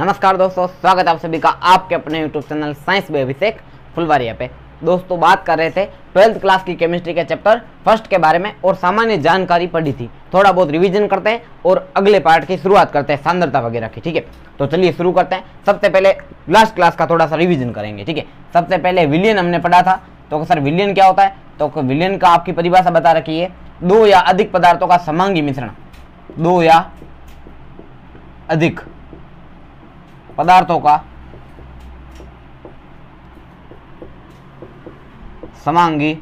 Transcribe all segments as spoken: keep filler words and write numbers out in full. नमस्कार दोस्तों, स्वागत है आप सभी का आपके अपने यूट्यूब चैनल साइंस में अभिषेक फुलवारिया पे। दोस्तों, बात कर रहे थे ट्वेल्थ क्लास की केमिस्ट्री के चैप्टर फर्स्ट के बारे में और सामान्य जानकारी पढ़ी थी। थोड़ा बहुत रिवीजन करते हैं और अगले पार्ट की शुरुआत करते हैं सांद्रता वगैरह की। ठीक है, तो चलिए शुरू करते हैं। सबसे पहले लास्ट क्लास का थोड़ा सा रिविजन करेंगे। ठीक है, सबसे पहले विलियन हमने पढ़ा था। तो सर विलियन क्या होता है? तो विलियन का आपकी परिभाषा बता रखी है, दो या अधिक पदार्थों का समांगी मिश्रण, दो या अधिक पदार्थों का समांगी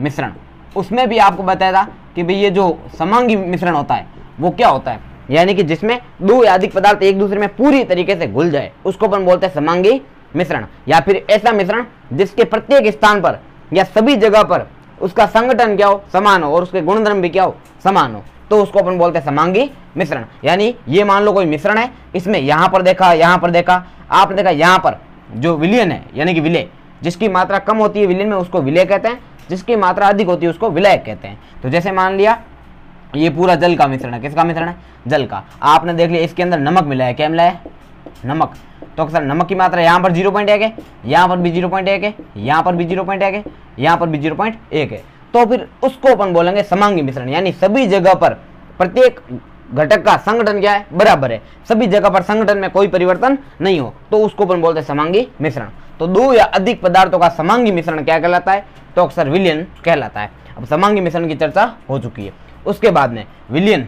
मिश्रण। उसमें भी आपको बताया था कि भाई ये जो समांगी मिश्रण होता है वो क्या होता है, यानी कि जिसमें दो या अधिक पदार्थ एक दूसरे में पूरी तरीके से घुल जाए उसको अपन बोलते हैं समांगी मिश्रण, या फिर ऐसा मिश्रण जिसके प्रत्येक स्थान पर या सभी जगह पर उसका संगठन क्या हो, समान हो और उसके गुणधर्म भी क्या हो, समान हो, तो उसको अपन बोलते हैं समांगी मिश्रण। यानी ये मान लो कोई मिश्रण है, इसमें यहाँ पर देखा, यहाँ पर देखा, आपने देखा यहाँ पर जो विलयन है यानी कि विलय, जिसकी मात्रा कम होती है विलयन में उसको विलय कहते हैं, जिसकी मात्रा अधिक होती है उसको विलयक कहते हैं। तो जैसे मान लिया ये पूरा जल का मिश्रण है। किसका मिश्रण है? जल का। आपने देख लिया इसके अंदर नमक मिला है। क्या मिला है? नमक। तो सर नमक की मात्रा यहाँ पर जीरो पॉइंट एक है, यहाँ पर भी जीरो पॉइंट एक है, यहाँ पर भी जीरो पॉइंट एक है, यहाँ पर भी जीरो पॉइंट एक है, तो फिर उसको अपन बोलेंगे समांगी मिश्रण। यानी सभी जगह पर प्रत्येक घटक का संगठन क्या है, बराबर है, सभी जगह पर संगठन में कोई परिवर्तन नहीं हो, तो उसको अपन बोलते हैं समांगी मिश्रण। तो दो या अधिक पदार्थों का समांगी मिश्रण क्या कहलाता है? तो अक्सर विलयन कहलाता है। अब समांगी मिश्रण की चर्चा हो चुकी है। उसके बाद में विलयन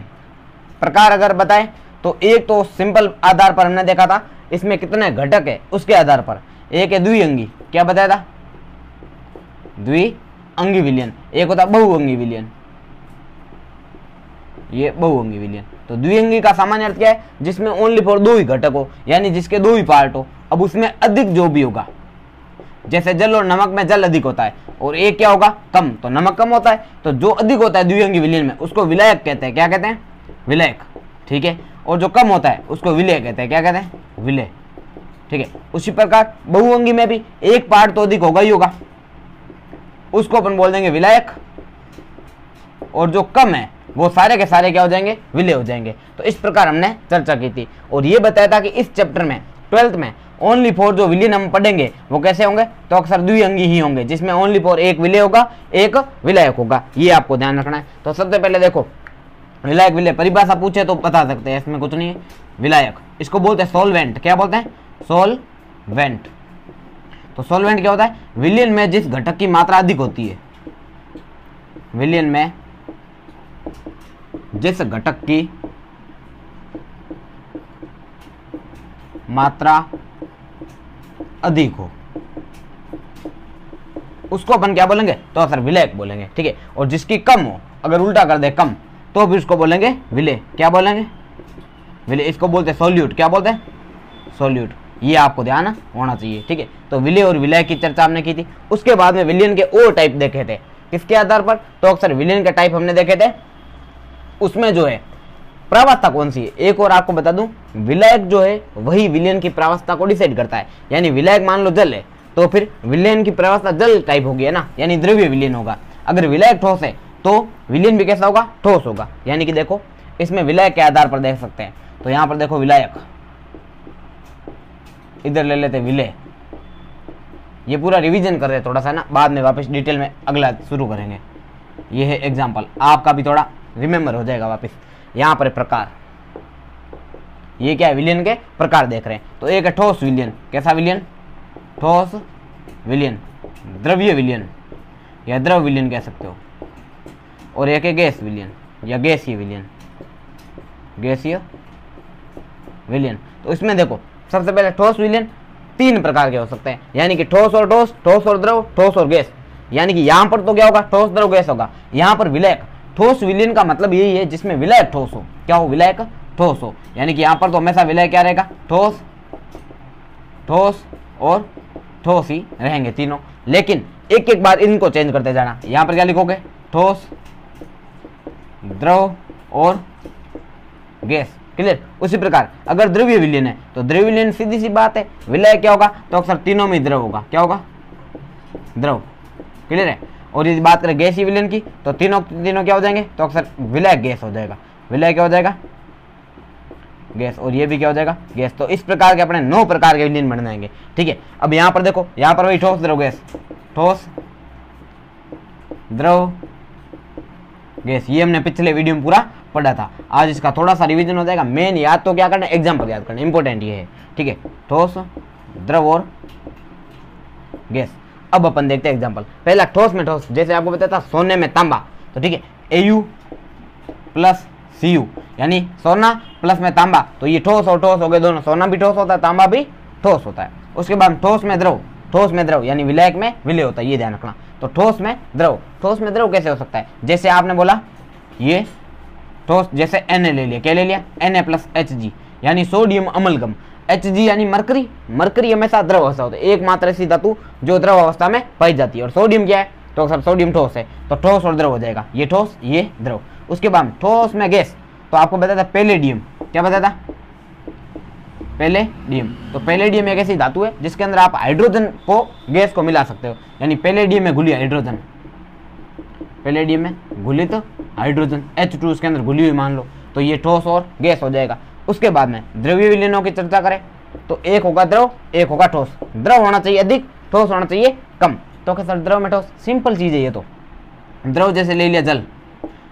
प्रकार अगर बताएं तो एक तो सिंपल आधार पर हमने देखा था, इसमें कितने घटक है उसके आधार पर। एक है द्विअंगी, क्या बताया था? द्विअंगी विलयन। एक होता बहुअंगी विलयन, ये बहुअंगी विलयन। तो द्विअंगी का सामान्य अर्थ क्या है? जिसमें ओनली फॉर दो ही घटक हो, यानी जिसके दो ही पार्ट हो। अब उसमें अधिक जो भी होगा, जैसे जल और नमक में जल अधिक होता है और एक क्या होगा, कम, तो नमक कम होता है, तो जो अधिक होता है द्विअंगी विलयन में उसको विलयक कहते हैं। क्या कहते हैं? विलयक। ठीक है, और जो कम होता है उसको विलय कहते हैं। क्या कहते हैं? विलय। ठीक है, उसी प्रकार बहुअंगी में भी एक पार्ट तो अधिक होगा ही होगा, उसको अपन बोल देंगे विलयक, और जो कम है वो सारे के सारे क्या हो जाएंगे, विलय हो जाएंगे। तो इस प्रकार हमने चर्चा की थी और ये बताया था कि इस चैप्टर में ट्वेल्थ में ओनली फॉर जो विलयन हम पढ़ेंगे वो कैसे होंगे, तो अक्सर द्विअंगी ही होंगे, जिसमें ओनली फॉर एक विलय होगा, एक विलयक होगा, ये आपको ध्यान रखना है। तो सबसे पहले देखो विलयक विलय परिभाषा पूछे तो बता सकते हैं, इसमें कुछ नहीं है। विलयक इसको बोलते हैं सोलवेंट। क्या बोलते हैं? सोलवेंट। तो सोलवेंट क्या होता है? विलयन में जिस घटक की मात्रा अधिक होती है, विलयन में जिस घटक की मात्रा अधिक हो उसको अपन क्या बोलेंगे, तो सर विलयक बोलेंगे। ठीक है, और जिसकी कम हो, अगर उल्टा कर दे कम, तो फिर उसको बोलेंगे विलय। क्या बोलेंगे? विलय। इसको बोलते हैं सोल्यूट। क्या बोलते हैं? सोल्यूट। ये आपको ध्यान होना चाहिए। ठीक है, तो विलय और विलयक की चर्चा हमने की थी। उसके बाद में विलयन के और टाइप देखे थे, किसके आधार पर, तो अक्सर विलयन के टाइप हमने देखे थे। उसमें जो है प्रावस्था कौन सी है, एक और आपको बता दूं, विलयक जो है वही विलयन की प्रावस्था को डिसाइड करता है। यानी विलयक मान लो जल है तो फिर विलयन की प्रावस्था जल टाइप होगी, है ना, यानी द्रव्य विलयन होगा। अगर विलयक ठोस है तो विलयन भी कैसा होगा, ठोस होगा। यानी कि देखो इसमें विलयक के आधार पर देख सकते हैं। तो यहाँ पर देखो विलयक, इधर ले लेते विलय। ये पूरा रिवीजन कर रहे हैं थोड़ा सा ना, बाद में वापस डिटेल में अगला शुरू करेंगे। ये है एग्जाम्पल, आपका भी थोड़ा रिमेम्बर हो जाएगा वापस। यहाँ पर प्रकार, ये क्या है, विलयन के प्रकार देख रहे हैं। तो एक है ठोस विलयन, कैसा विलयन, ठोस विलयन, द्रव्य विलयन या द्रव विलयन कह सकते हो, और एक है गैस विलयन या गैसीय विलयन, गैसीय विलयन। तो इसमें देखो सबसे पहले ठोस विलयन तीन प्रकार के हो सकते हैं, यानी कि ठोस और ठोस, ठोस और द्रव, ठोस और गैस। यानी कि यहाँ पर तो क्या होगा, ठोस द्रव गैस होगा। यहाँ पर विलयक ठोस विलयन का मतलब यही है जिसमें विलयक ठोस हो। क्या हो? विलयक ठोस हो। यानी कि यहाँ पर तो हमेशा विलय क्या रहेगा, ठोस, ठोस और ठोस ही रहेंगे तीनों। लेकिन एक एक बार इनको चेंज करते जाना। यहाँ पर क्या लिखोगे, ठोस, द्रव और गैस। क्लियर? उसी प्रकार अगर द्रव्य विलयन है तो द्रव्य विलयन सीधी सी बात है, विलय क्या होगा, तो अक्सर तीनों में द्रव होगा। क्या होगा? द्रव। क्लियर है? और यदि बात करें गैसीय विलयन की तो तीनों तीनों क्या हो जाएंगे, तो अक्सर विलय गैस हो जाएगा। विलय क्या हो जाएगा, गैस और ये भी क्या हो जाएगा गैस। तो इस प्रकार के अपने नौ प्रकार के विलयन बनाएंगे। ठीक है, अब यहाँ पर देखो, यहाँ पर वही ठोस द्रव गैस, ठोस द्रव गैस, ये हमने पिछले वीडियो में पूरा पढ़ा था। आज इसका थोड़ा सा रिवीजन हो जाएगा। मेन याद तो क्या करना, एग्जाम्पल याद करना, इंपॉर्टेंट ये है। ठीक है, ठोस द्रव और गैस। अब अपन देखते हैं एग्जाम्पल। पहला ठोस में ठोस, जैसे आपको बताया था सोने में तांबा, तो ठीक है एयू प्लस सी यू यानी सोना प्लस में तांबा, तो ये ठोस और ठोस हो गए दोनों, सोना भी ठोस होता है तांबा भी ठोस होता है। उसके बाद ठोस में द्रव, ठोस में द्रव यानी विलायक में विलय होता है, ये ध्यान रखना। तो ठोस में द्रव, ठोस में द्रव कैसे हो सकता है, जैसे आपने बोला ये ठोस, जैसे Na ले लिया, क्या ले लिया Na प्लस एच जी यानी सोडियम अमलगम, एच जी यानी मरकरी, मरकरी हमेशा द्रव अवस्था होता है, एकमात्र ऐसी धातु जो द्रव अवस्था में पाई जाती है। और सोडियम क्या है, तो सर सोडियम ठोस है, तो ठोस और द्रव हो जाएगा, ये ठोस ये द्रव। उसके बाद ठोस में गैस, तो आपको बताया था पैलेडियम, क्या बताया था पैलेडियम, तो पैलेडियम एक ऐसी धातु है जिसके अंदर आप हाइड्रोजन को गैस को मिला सकते हो, यानी पैलेडियम में घुली हाइड्रोजन, पैलेडियम में घुली तो हाइड्रोजन एच टू उसके अंदर घुली हुई मान लो, तो ये ठोस और गैस हो जाएगा। उसके बाद में द्रव्य विलयनों की चर्चा करें तो एक होगा द्रव एक होगा ठोस, द्रव होना चाहिए अधिक, ठोस होना चाहिए कम। तो क्या सर द्रव में ठोस, सिंपल चीज है ये, तो द्रव जैसे ले लिया जल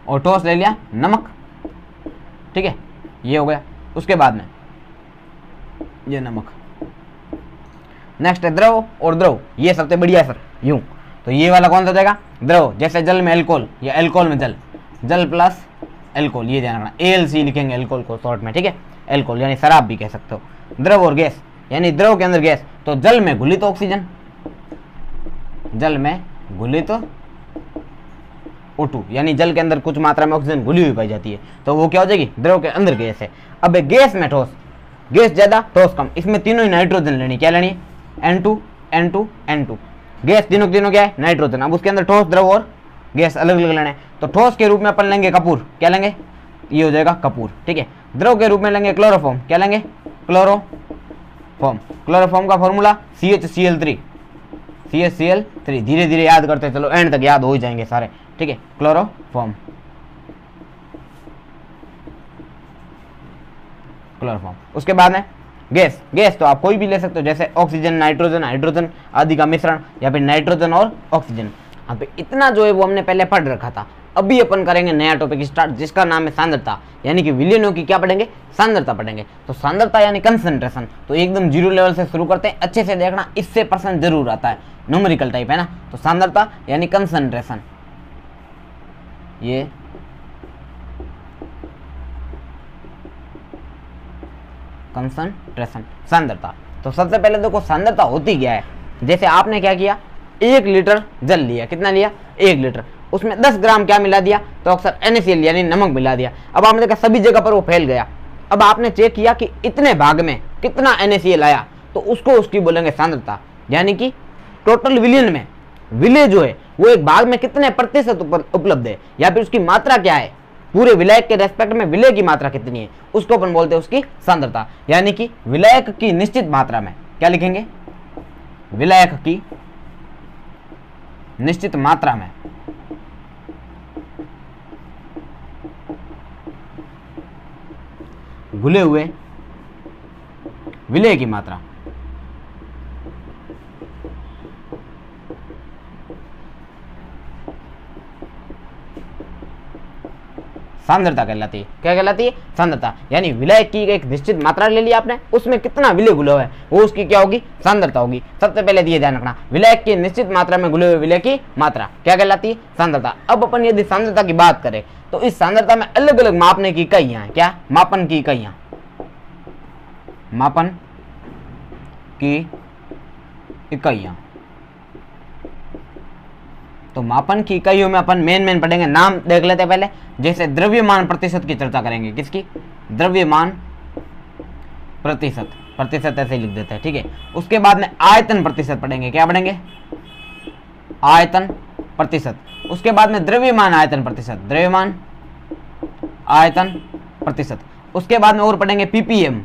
और ठोस ले लिया नमक, ठीक है ये हो गया। उसके बाद में ये नमक, नेक्स्ट है द्रव और द्रव, ये सबसे बढ़िया सर यूं, तो ये वाला कौन सा जाएगा द्रव, जैसे जल में एल्कोहल या एल्कोहल में जल, जल प्लस एल्कोहल, ये ध्यान रखना एएलसी लिखेंगे एल्कोहल को शॉर्ट में, ठीक है एल्कोहल यानी शराब भी कह सकते हो। द्रव और गैस, यानी द्रव के अंदर गैस, तो जल में घुलित तो ऑक्सीजन, जल में घुलित तो O टू यानी जल के अंदर कुछ मात्रा में ऑक्सीजन घुली हुई पाई जाती है, तो वो क्या हो जाएगी द्रव के अंदर गैस है। अब गैस में ठोस, गैस ज्यादा ठोस कम, इसमें तीनों ही नाइट्रोजन लेनी, क्या लेनी N two N two N two, gas तीनों तीनों क्या है नाइट्रोजन। अब उसके अंदर ठोस द्रव और गैस अलग अलग लेना है, तो ठोस के रूप में अपन लेंगे कपूर, क्या लेंगे ये हो जाएगा कपूर, ठीक है। द्रव के रूप में लेंगे क्लोरोफॉर्म, क्या लेंगे क्लोरोफॉर्म, क्लोरोफॉर्म का formula C H C L three, C H C L three, धीरे धीरे याद करते चलो, एंड तक याद हो ही जाएंगे सारे, ठीक है क्लोरोफॉर्म, क्लोरोफॉर्म। उसके बाद में गैस, गैस तो आप कोई भी ले सकते हो, जैसे ऑक्सीजन नाइट्रोजन हाइड्रोजन आदि का मिश्रण, या फिर नाइट्रोजन और ऑक्सीजन। अब इतना जो है वो हमने पहले पढ़ रखा था। अभी अपन करेंगे नया टॉपिक स्टार्ट, जिसका नाम है सांद्रता, यानी कि विलयनों की क्या पढ़ेंगे सांद्रता पढ़ेंगे। तो सांद्रता यानी कंसंट्रेशन, तो एकदम जीरो लेवल से शुरू करते हैं, अच्छे से देखना, इससे प्रश्न जरूर आता है, न्यूमेरिकल टाइप है ना। तो सांद्रता यानी कंसंट्रेशन, ये कंसंट्रेशन सांद्रता। तो सबसे पहले देखो सांद्रता होती क्या है, जैसे आपने क्या किया एक लीटर जल लिया, कितना लिया एक लीटर, उसमें दस ग्राम क्या मिला दिया तो अक्सर एन ए सी एल यानी नमक मिला दिया। अब आपने देखा सभी जगह पर वो फैल गया, अब आपने चेक किया कि इतने भाग में कितना एन ए सी एल आया, तो उसको उसकी बोलेंगे सांद्रता, यानी कि टोटल विलयन में विलय जो है वो एक भाग में कितने प्रतिशत उपलब्ध है, या फिर उसकी मात्रा क्या है, पूरे विलायक के रेस्पेक्ट में विलय की मात्रा कितनी है, उसको अपन बोलते हैं उसकी सांद्रता। यानी कि विलायक की निश्चित मात्रा में क्या लिखेंगे, विलायक की निश्चित मात्रा में घुले हुए विलय की मात्रा, सांद्रता कहलाती है, क्या कहलाती है सांद्रता, यानी विलय की एक निश्चित मात्रा ले ली आपने, उसमें कितना विलय घुला हुआ है वो उसकी क्या होगी सांद्रता होगी। सबसे पहले ये ध्यान रखना, विलय की निश्चित मात्रा में घुले हुए विलय की मात्रा क्या कहलाती है सांद्रता। अब अपन यदि सांद्रता की बात करें तो इस सांद्रता में अलग अलग मापने की इकाइयां हैं, क्या मापन की इकाइयां, मापन की इकाइयां, तो मापन की इकाइयों में अपन मेन मेन पढ़ेंगे, नाम देख लेते हैं पहले, जैसे द्रव्यमान प्रतिशत की चर्चा करेंगे, किसकी द्रव्यमान प्रतिशत, प्रतिशत ऐसे लिख देते हैं ठीक है। उसके बाद में आयतन प्रतिशत पढ़ेंगे, क्या पढ़ेंगे आयतन प्रतिशत। उसके बाद में द्रव्यमान आयतन प्रतिशत, द्रव्यमान आयतन प्रतिशत। उसके बाद में और पढ़ेंगे P P M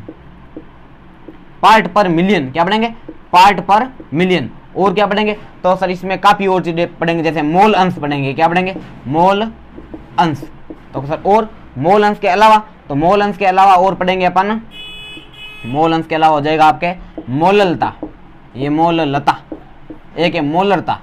part per million, क्या पढ़ेंगे पार्ट पर मिलियन। और क्या पढ़ेंगे तो सर इसमें काफी और चीजें पढ़ेंगे, जैसे मोल अंश पढ़ेंगे, क्या पढ़ेंगे मोल अंश, तो सर और मोल अंश के अलावा तो मोल अंश के अलावा और पढ़ेंगे अपन, मोल अंश के अलावा हो जाएगा आपके मोललता, ये मोललता, एक है मोलरता,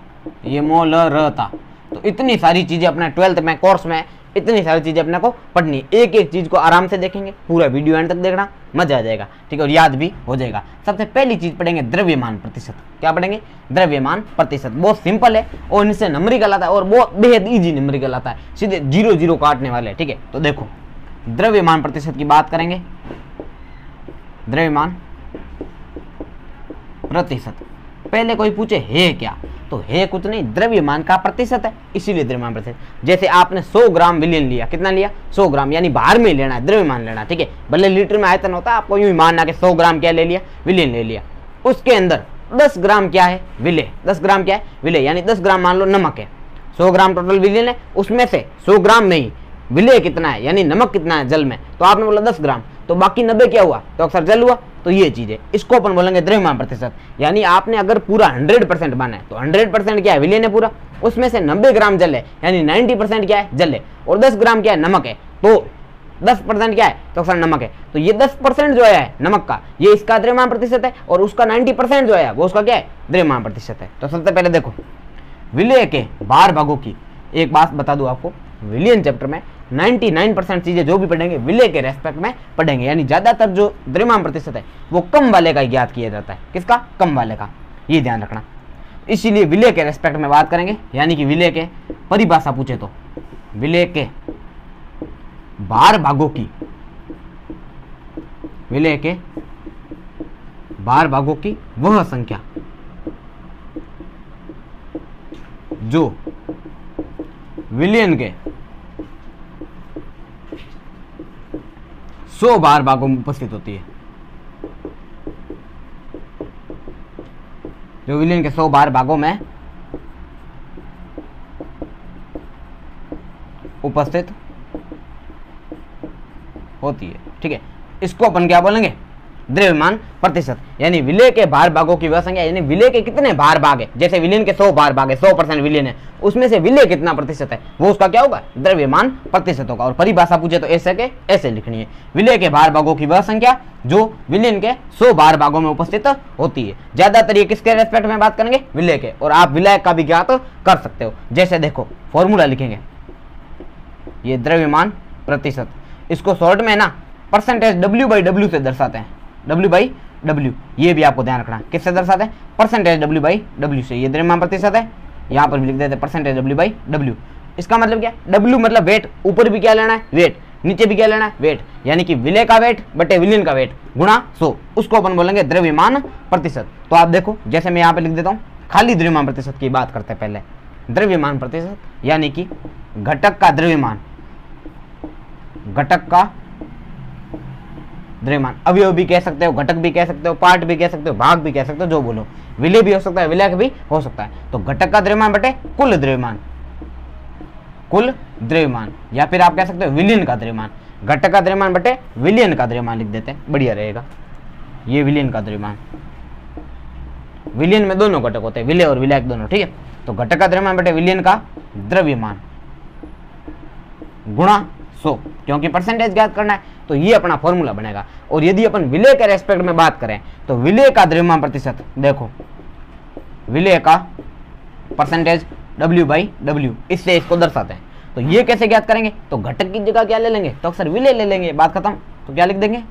ये मोलरता। तो इतनी सारी चीज़ें अपने ट्वेल्थ में कोर्स में इतनी सारी चीज़ें अपने को पढ़नी, एक एक चीज़ को आराम से देखेंगे, पूरा वीडियो एंड तक देखना, मजा आ जाएगा, ठीक है, और याद भी हो जाएगा। सबसे पहली चीज़ पढ़ेंगे द्रव्यमान प्रतिशत। क्या पढ़ेंगे? द्रव्यमान प्रतिशत। बहुत सिंपल है और इनसे नंबरिकल आता है और बहुत बेहद ईजी नंबरिकल आता है, सीधे जीरो जीरो काटने वाले, ठीक है। तो देखो द्रव्यमान प्रतिशत की बात करेंगे, द्रव्यमान प्रतिशत। पहले कोई पूछे है क्या, तो है कुछ नहीं, द्रव्यमान का प्रतिशत है, इसीलिए द्रव्यमान प्रतिशत। जैसे आपने सौ ग्राम विलयन लिया, कितना लिया? सौ ग्राम, यानी बाहर में लेना है, द्रव्यमान लेना, ठीक है। भले लीटर में आयतन होता है, आपको यूं ही मानना कि सौ ग्राम क्या ले लिया, विलयन ले लिया। उसके अंदर दस ग्राम क्या है, विलय, दस ग्राम क्या है, विलय, यानी दस ग्राम मान लो नमक है, सौ ग्राम टोटल विलयन है, उसमें से सौ ग्राम नहीं, विलय कितना है, यानी नमक कितना है जल में, तो आपने बोला दस ग्राम, तो बाकी नब्बे क्या हुआ, तो अक्सर जल हुआ। तो ये चीज है, इसको अपन बोलेंगे द्रव्यमान प्रतिशत। यानी आपने अगर पूरा सौ परसेंट माना है तो सौ परसेंट क्या है, विलयन है पूरा, उसमें से नब्बे ग्राम जल है, यानी नब्बे परसेंट क्या है, जल है, और दस ग्राम क्या है, नमक है, तो दस परसेंट क्या है, तो अक्सर नमक है। तो ये दस परसेंट जो है नमक का, ये इसका द्रव्यमान प्रतिशत है, और उसका नब्बे परसेंट जो है वो उसका क्या है, द्रव्यमान प्रतिशत है। तो सबसे पहले देखो विलय के बाहर भागों की, एक बात बता दूं आपको, विलयन चैप्टर में निन्यानवे परसेंट चीजें जो भी पढ़ेंगे विलय के रेस्पेक्ट में पढ़ेंगे, यानी ज्यादातर जो द्रव्यमान प्रतिशत है वो कम वाले का ज्ञात किया जाता है, किसका, कम वाले का, ये ध्यान रखना। इसीलिए विलय के रेस्पेक्ट में बात करेंगे, यानी कि विलय के परिभाषा पूछे तो विलय के बाहर भागों की, विलय के बाहर भागों की वह संख्या जो विलयन के सौ बार भागों में उपस्थित होती है, जो विलयन के सौ बार भागों में उपस्थित होती है, ठीक है। इसको अपन क्या बोलेंगे, द्रव्यमान प्रतिशत। यानी विलय के भार भागों की वह संख्या, यानी विलय के कितने भार भाग है, जैसे विलयन के सौ भार भाग है, सौ परसेंट विलयन है, उसमें से विलय कितना प्रतिशत है वो उसका क्या होगा, द्रव्यमान प्रतिशत होगा। और परिभाषा पूछे तो ऐसे के ऐसे लिखनी है, विलय के भार भागों की वह संख्या जो विलयन के सौ भार भागों में उपस्थित होती है। ज्यादातर ये किसके रेस्पेक्ट में बात करेंगे, विलय के, और आप विलय का भी ज्ञात कर सकते हो। जैसे देखो फॉर्मूला लिखेंगे ये द्रव्यमान प्रतिशत, इसको शॉर्ट में ना परसेंटेज डब्ल्यू बाई डब्ल्यू से दर्शाते हैं, डब्ल्यू बाई डब्ल्यू, ये भी आपको ध्यान रखना है, किससे दर्शाते हैं, परसेंटेज डब्ल्यू बाई डब्ल्यू से, ये द्रव्यमान प्रतिशत है, यहाँ पर भी लिख देते हैं परसेंटेज डब्ल्यू बाई डब्ल्यू। इसका मतलब क्या, डब्ल्यू मतलब वेट, ऊपर भी क्या लेना है वेट, नीचे भी क्या लेना है वेट, यानी कि विलय का वेट बटे विलयन का वेट गुणा सौ, उसको अपन बोलेंगे द्रव्यमान प्रतिशत। तो आप देखो जैसे मैं यहाँ पर लिख देता हूँ, खाली द्रव्यमान प्रतिशत की बात करते हैं पहले, द्रव्यमान प्रतिशत यानी कि घटक का द्रव्यमान, घटक का द्रव्यमान, अवयव भी कह सकते हो, घटक भी कह सकते हो, पार्ट भी कह सकते हो, भाग भी कह सकते हो, जो बोलो, विलय भी हो सकता है, विलय भी हो सकता है। तो घटक का द्रव्यमान बटे कुल द्रव्यमान, कुल द्रव्यमान, या फिर आप कह सकते हो विलयन का द्रव्यमान, घटक का द्रव्यमान बटे विलयन का द्रव्यमान लिख देते हैं, बढ़िया रहेगा। ये विलयन का द्रव्यमान, विलयन में दोनों घटक होते हैं, विलय और विलायक दोनों, ठीक है। तो घटक का द्रव्यमान बटे विलयन का द्रव्यमान गुणा सौ, क्योंकि परसेंटेज ज्ञात करना है, तो ये अपना फॉर्मूला बनेगा। और यदि अपन विलय के रेस्पेक्ट में बात करें तो विलय का द्रव्यमान प्रतिशत देखो, विलय का परसेंटेज डब्ल्यू बाई डब्ल्यू, इससे इसको दर्शाते हैं। तो ये कैसे ज्ञात करेंगे, तो घटक की जगह क्या ले लेंगे, तो अक्सर विलय ले लेंगे, बात खत्म। तो क्या लिख देंगे,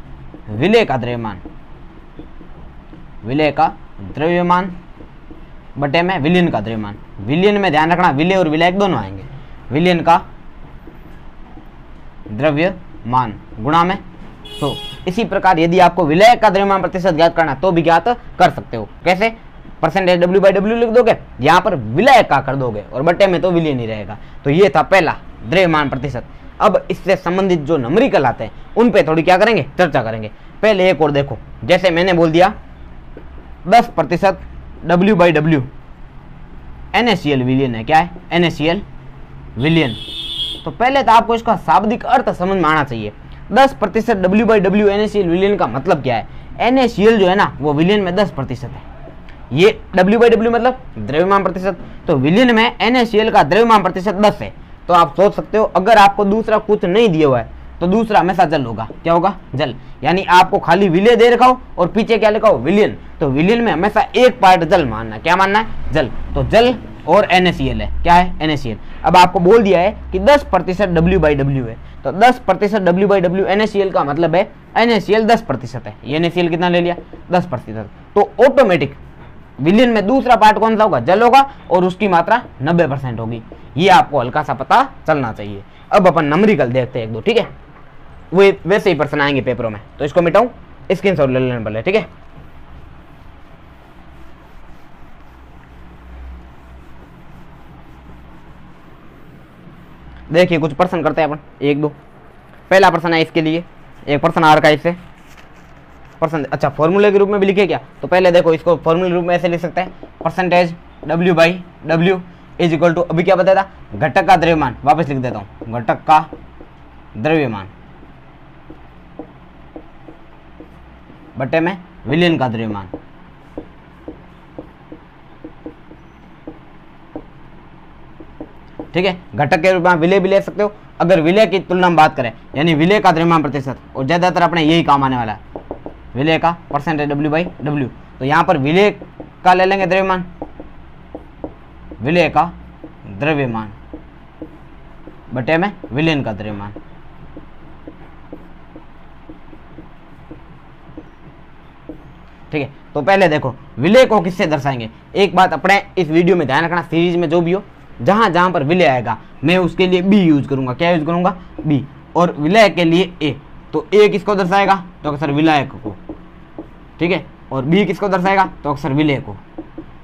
विलय का द्रव्यमान, विलय का द्रव्यमान बटे में विलयन का द्रव्यमान, विलयन में ध्यान रखना विलय और विलायक दोनों आएंगे, विलयन का द्रव्यमान गुणा में सौ। इसी प्रकार यदि आपको विलय का द्रव्यमान प्रतिशत ज्ञात करना तो भी ज्ञात कर सकते हो, कैसे, परसेंटेज डब्ल्यू बाई डब्ल्यू लिख दोगे, यहाँ पर विलय का कर दोगे, और बटे में तो विलय नहीं रहेगा। तो ये था पहला द्रव्यमान प्रतिशत। अब इससे संबंधित जो नंबरिकल आते हैं उन पे थोड़ी क्या करेंगे, चर्चा करेंगे। पहले एक और देखो, जैसे मैंने बोल दिया दस प्रतिशत डब्ल्यू बाई डब्ल्यू एनएसीएल विलियन है, क्या है, एनएसीएल विलियन। तो पहले तो आपको इसका शाब्दिक अर्थ समझ में आना चाहिए, दस प्रतिशत डब्ल्यू बाई डब्ल्यू एनएसीएल विलयन का मतलब क्या है, एनएसीएल जो है ना वो विलयन में दस प्रतिशत है, ये डब्ल्यू बाई डब्ल्यू मतलब द्रव्यमान प्रतिशत, तो विलयन में एनएसीएल का द्रव्यमान प्रतिशत दस है। तो आप सोच सकते हो अगर आपको दूसरा कुछ नहीं दिया हुआ है तो दूसरा हमेशा जल होगा। क्या होगा? जल। यानी आपको खाली विलय दे रखा हो और पीछे क्या लिखा हो? विलियन। तो विलियन में हमेशा एक पार्ट जल मानना। क्या मानना है? जल। तो जल और NaCl है। क्या है? NaCl। अब आपको बोल दिया है कि दस प्रतिशत W by W है, तो दस प्रतिशत W by W NaCl का मतलब है NaCl दस प्रतिशत है। ये NaCl कितना ले लिया? दस प्रतिशत। तो ऑटोमेटिक विलियन में दूसरा पार्ट कौन सा होगा? जल होगा और उसकी मात्रा नब्बे परसेंट होगी। ये आपको हल्का सा पता चलना चाहिए। अब अपन नंबरिकल देखते हैं एक दो, ठीक है? वे वैसे ही पर्सन आएंगे पेपरों में, तो इसको मिटाऊं, स्क्रीनशॉट ले लेना पहले, ठीक है? देखिए कुछ पर्सन करते हैं अपन, एक दो। पहला पर्सन है इसके लिए, एक पर्सन आर्काइव से पर्सन। अच्छा, फॉर्मूले के रूप में भी लिखे क्या? तो पहले देखो इसको फॉर्मूले के रूप में ऐसे लिख सकते हैं, percentage W by W is equal to, अभी क्या बताया था? घटक का द्रव्यमान। वापस लिख देता हूँ, घटक का द्रव्यमान बटे में विलयन का द्रव्यमान। ठीक है, घटक के रूप में विलय भी ले सकते हो। अगर विलय की तुलना में बात करें, यानी विलय का द्रव्यमान प्रतिशत, और ज्यादातर अपने यही काम आने वाला है, विलय का परसेंटेज W बाई W। तो यहाँ पर विलय का ले लेंगे द्रव्यमान, विलय का द्रव्यमान बटे में विलयन का द्रव्यमान। ठीक है, तो पहले देखो विलय को किससे दर्शाएंगे। एक बात अपने इस वीडियो में ध्यान रखना, सीरीज में जो भी हो, जहां जहां पर विलय आएगा मैं उसके लिए बी यूज करूंगा। क्या यूज करूंगा? बी। और विलय के लिए ए। तो ए किसको दर्शाएगा? तो अक्सर विलयक को। ठीक है, और बी किसको दर्शाएगा? तो अक्सर विलय को।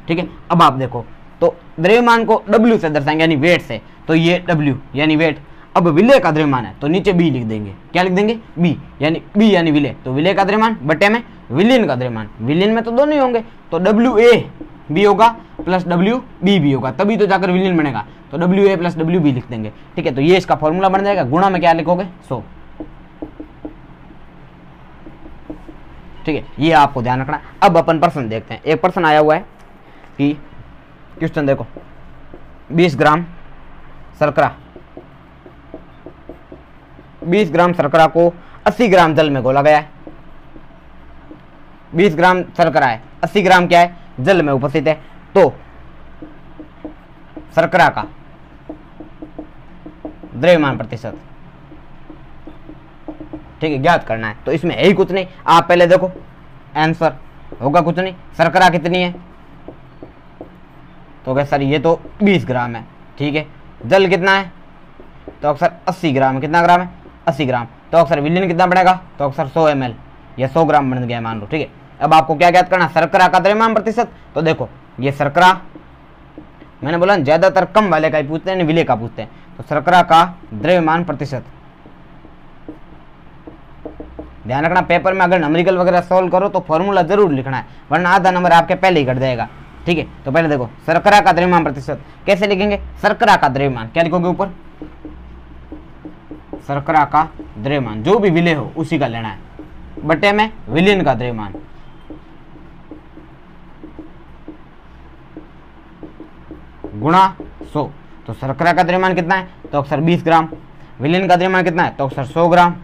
ठीक है, अब आप देखो तो द्रव्यमान को W से दर्शाएंगे, यानी वेट से, तो ये W यानी वेट। अब विलय का द्रव्यमान है तो नीचे B लिख देंगे। क्या लिख देंगे? B यानी B यानी विलय। तो विलय का द्रव्यमान बटे में विलियन का द्रव्यमान। विलियन में तो दोनों ही होंगे, तो W A B होगा प्लस W B भी होगा, तभी तो जाकर विलियन बनेगा। तो W A plus W B लिख देंगे। ठीक है, तो ये इसका फॉर्मूला बन जाएगा। गुणा में क्या लिखोगे? सौ। ठीक है, ये आपको ध्यान रखना। अब अपन पर्सन देखते हैं, एक पर्सन आया हुआ है कि क्वेश्चन देखो, बीस ग्राम शर्करा, बीस ग्राम शर्करा को अस्सी ग्राम जल में घोला गया है। बीस ग्राम शर्करा है, अस्सी ग्राम क्या है? जल में उपस्थित है। तो शर्करा का द्रव्यमान प्रतिशत, ठीक है, ज्ञात करना है। तो इसमें है ही कुछ नहीं, आप पहले देखो आंसर होगा कुछ नहीं। शर्करा कितनी है? तो क्या सर ये तो बीस ग्राम है। ठीक है, जल कितना है? तो अक्सर अस्सी ग्राम। कितना ग्राम है? अस्सी ग्राम। तो अक्सर विलियन कितना बनेगा? तो अक्सर सौ एम एल या सौ ग्राम बन गया मान लो। ठीक है, अब आपको क्या ज्ञात करना? शर्करा का द्रव्यमान प्रतिशत। तो देखो ये शर्करा, मैंने बोला ज्यादातर कम वाले का ही पूछते हैं, विलय का पूछते हैं। तो शर्करा का द्रव्यमान प्रतिशत ध्यान रखना। पेपर में अगर नंबरिकल वगैरह सोल्व करो तो फॉर्मूला जरूर लिखना है, वरना आधा नंबर आपके पहले ही कट जाएगा। ठीक है, तो पहले देखो शर्करा का द्रव्यमान प्रतिशत कैसे लिखेंगे? शर्करा का द्रव्यमान क्या लिखोगे? ऊपर शर्करा का द्रव्यमान, जो भी विलय हो उसी का लेना है, बटे में विलियन का द्रव्यमान। गुणा सौ। तो शर्करा का द्रव्यमान कितना है? तो अक्सर बीस ग्राम। विलियन का द्रव्यमान कितना है? तो अक्सर सौ ग्राम।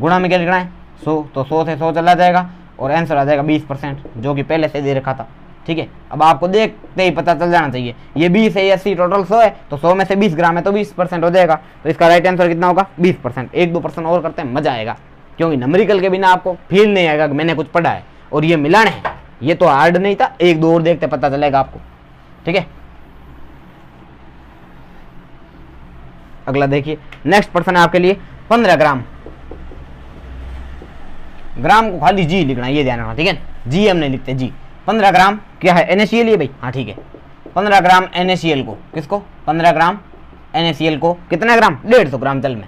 गुणा में क्या लिखना है? सौ। तो सौ से सौ चला जाएगा और आंसर आ जाएगा बीस परसेंट, जो कि पहले से दे रखा था। ठीक है, अब आपको देखते ही पता चल जाना चाहिए। ये बीस है, अस्सी, टोटल सौ है, तो सौ में से बीस ग्राम है तो बीस परसेंट हो जाएगा। तो इसका राइट आंसर कितना होगा? बीस परसेंट। एक दो परसेंट और करते हैं, मजा आएगा, क्योंकि नंबरिकल के बिना आपको फील नहीं आएगा कि मैंने कुछ पढ़ा है। और ये मिलान है, ये तो हार्ड नहीं था, एक दो और देखते पता चलेगा आपको। ठीक है, अगला देखिए, नेक्स्ट पर्सन है आपके लिए पंद्रह ग्राम। ग्राम को खाली जी लिखना, ये ध्यान रखना। ठीक है, जी हम नहीं लिखते, जी। पंद्रह ग्राम क्या है? NaCl ये भाई, हाँ ठीक है। पंद्रह ग्राम NaCl को, किसको? पंद्रह ग्राम NaCl को कितना ग्राम? डेढ़ सौ ग्राम जल में,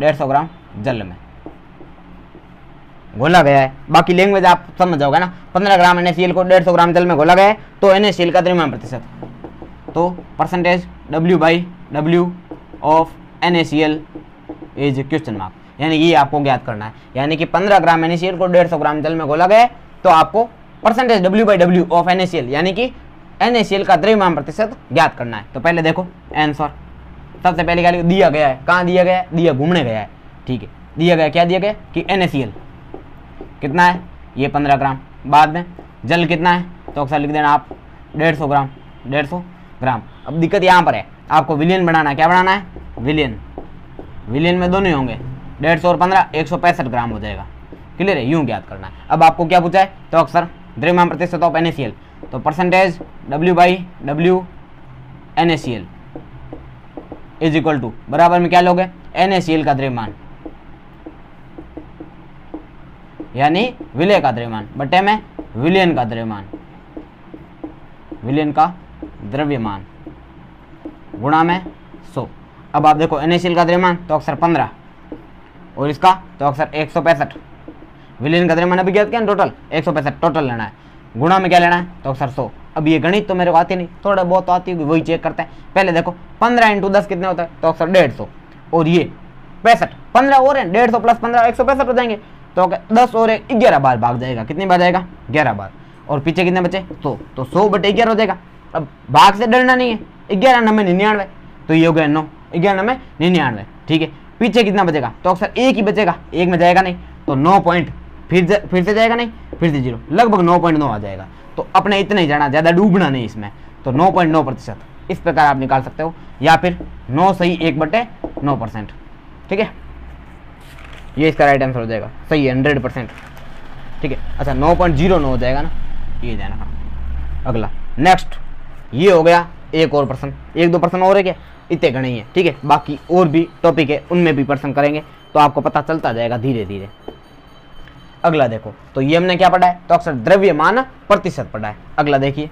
डेढ़ सौ ग्राम जल में घोला गया है। बाकी लैंग्वेज आप समझ जाओगे ना। पंद्रह ग्राम NaCl को डेढ़ सौ ग्राम जल में घोला गया है, तो NaCl का द्रव्यमान प्रतिशत, तो percentage W by W of NaCl is question mark, यानी ये आपको ज्ञात करना है। यानी कि पंद्रह ग्राम NaCl को डेढ़ सौ ग्राम जल में घोला गया है, तो आपको percentage W by W of NaCl यानी कि NaCl का द्रव्यमान प्रतिशत ज्ञात करना है। तो पहले देखो आंसर, सबसे पहली गाली को दिया गया है, कहाँ दिया गया है, दिया घूमने गया है, ठीक है, दिया गया, क्या दिया गया कि एन ए सी एल कितना है ये पंद्रह ग्राम, बाद में जल कितना है तो अक्सर लिख देना आप डेढ़ सौ ग्राम, डेढ़ सौ ग्राम। अब दिक्कत यहाँ पर है, आपको विलियन बनाना है, क्या बनाना है विलियन, विलियन में दोनों होंगे डेढ़ सौ और पंद्रह एक सौ पैंसठ ग्राम हो जाएगा, क्लियर है, यूँ याद करना है। अब आपको क्या पूछा है तो अक्सर द्रव्यमान प्रतिशत of N A C L, तो percentage W by W N A C L is equal to बराबर में क्या लोगे एन ए सी एल का द्रव्यमान यानी विलय का द्रव्यमान बटे में विलयन का द्रव्यमान, विलयन का द्रव्यमान गुणा में सौ। अब आप देखो एन ए सी एल का द्रव्यमान तो अक्सर पंद्रह और इसका तो अक्सर एक सौ पैंसठ, विलयन का द्रव्यमान अभी ज्ञात किया टोटल एक सौ पैंसठ टोटल लेना है, गुणा में क्या लेना है तो अक्सर सौ। अब ये गणित तो मेरे को आती नहीं, थोड़ा बहुत आती होगी, वही चेक करते हैं। पहले देखो पंद्रह इंटू दस कितने होता है तो अक्सर डेढ़ सौ और ये पैंसठ, पंद्रह और डेढ़ सौ प्लस पंद्रह एक सौ पैंसठ हो जाएंगे, तो दस और एक ग्यारह बार भाग जाएगा, कितनी बार जाएगा ग्यारह बार, और पीछे कितने बचे सौ, तो सौ बटे ग्यारह हो जाएगा। अब भाग से डरना नहीं है, ग्यारह नब्बे निन्यानवे, तो ये हो गया नौ, ग्यारह नब्बे निन्यानवे, ठीक है। पीछे कितना बचेगा तो अक्सर एक ही बचेगा, एक में जाएगा नहीं तो नौ पॉइंट फिर फिर से जाएगा नहीं, फिर से जीरो, लगभग नौ पॉइंट नौ आ जाएगा। तो अपने इतना ही जाना, ज़्यादा डूबना नहीं इसमें, तो नौ पॉइंट नौ प्रतिशत इस प्रकार आप निकाल सकते हो, या फिर नौ सही एक बटे नौ परसेंट, ठीक है, ये इसका राइट आंसर हो जाएगा, सही है हंड्रेड परसेंट, ठीक है। अच्छा नौ पॉइंट जीरो नौ हो जाएगा ना, ये जाना। अगला नेक्स्ट ये हो गया एक और पर्सन, एक दो पर्सन और है क्या, इतने गणे ही है, ठीक है, बाकी और भी टॉपिक है उनमें भी पर्सन करेंगे तो आपको पता चलता जाएगा धीरे धीरे। अगला देखो तो ये हमने क्या पढ़ा है तो अक्सर द्रव्यमान प्रतिशत पढ़ा है। अगला देखिए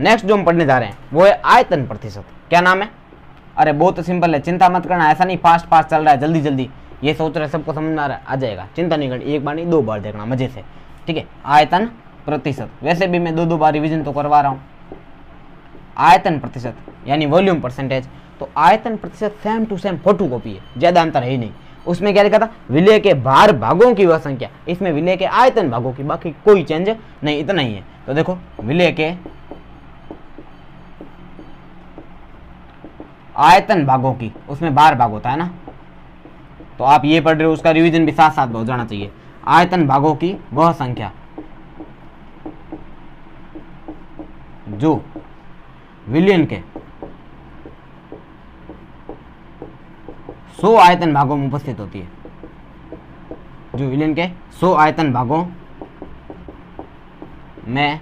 नेक्स्ट जो हम पढ़ने जा रहे हैं वो है आयतन प्रतिशत। क्या नाम है, अरे बहुत सिंपल है, चिंता मत करना, ऐसा नहीं फास्ट फास्ट चल रहा है जल्दी जल्दी, ये सोच रहे सबको समझ में आ रहा है, आ जाएगा, चिंता नहीं करनी, एक बार नहीं दो बार देखना मजे से, ठीक है। आयतन प्रतिशत, वैसे भी मैं दो दो बार रिविजन तो करवा रहा हूँ। आयतन प्रतिशत यानी वॉल्यूम परसेंटेज, तो आयतन प्रतिशत same to same photocopy है, ज़्यादा अंतर है ही नहीं। उसमें क्या लिखा था विलय के भार भागों की वह संख्या, इसमें विलय के आयतन भागों की, बाकी कोई चेंज नहीं, इतना ही है। तो देखो विलय के आयतन भागों की, उसमें भार भाग होता है ना, तो आप ये पढ़ रहे हो उसका रिवीजन भी साथ साथ हो जाना चाहिए। आयतन भागों की वह संख्या जो विलियन के सौ आयतन भागों में उपस्थित होती है, जो विलियन के सौ आयतन भागों में